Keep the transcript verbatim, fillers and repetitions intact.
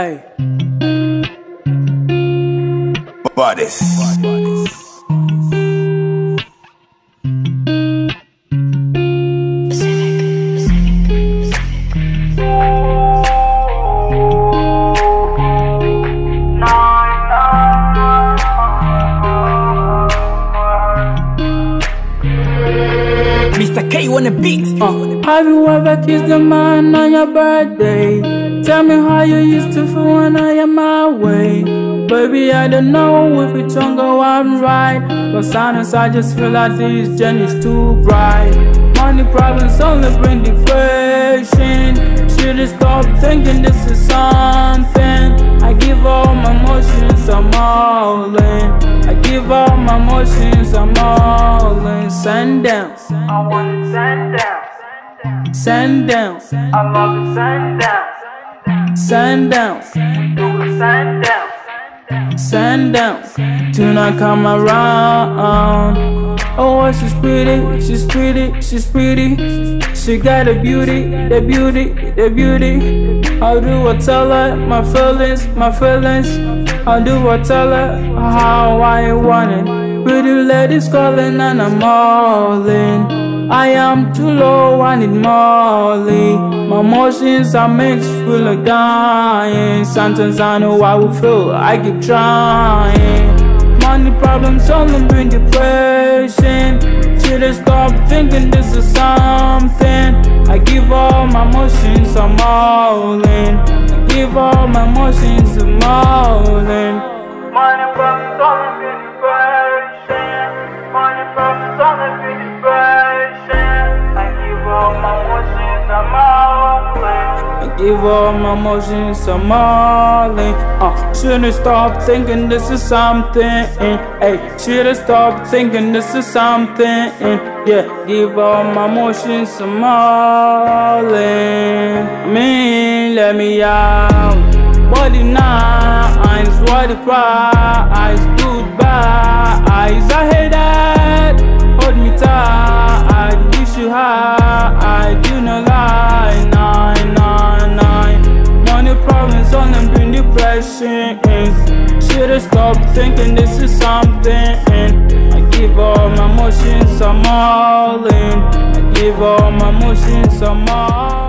Hey. Bodies. Mister K wanna beat. Uh. Have you ever kissed a man on your birthday? Tell me how you used to feel when I am my way. Baby, I don't know if it's on go I'm right, but silence, I just feel like this journey's too bright. Money problems only bring depression. Should've stopped thinking this is something. I give all my emotions, I'm all in. I give all my emotions, I'm all in. Sundown, I wanna sundown. Sundown, I love the sundown. Sundown, sundown, sundown. Tonight come around. Oh, she's pretty, she's pretty, she's pretty. She got a beauty, the beauty, the beauty. How do I tell her my feelings, my feelings? How do I tell her how I want it? Pretty ladies calling and I'm all in. I am too low, I need Molly. My emotions are mixed, feel like dying. Sometimes I know I will feel, I keep trying. Money problems only bring depression. Should've stopped thinking this is something. I give all my emotions, I'm all in. I give all my emotions, I'm all in. Money problems only bring depression. Money problems only bring depression. I give all my emotions, I'm all in. uh, Shouldn't stop thinking this is something. Ay, should've stopped thinking this is something. Yeah, give all my emotions, I'm all in. Me, let me out. What the nines, what the prize. Goodbye, I hate that. Hold me tight, I wish you high. Should've stopped thinking this is something. I give all my emotions, I'm all in. I give all my emotions, I'm all in.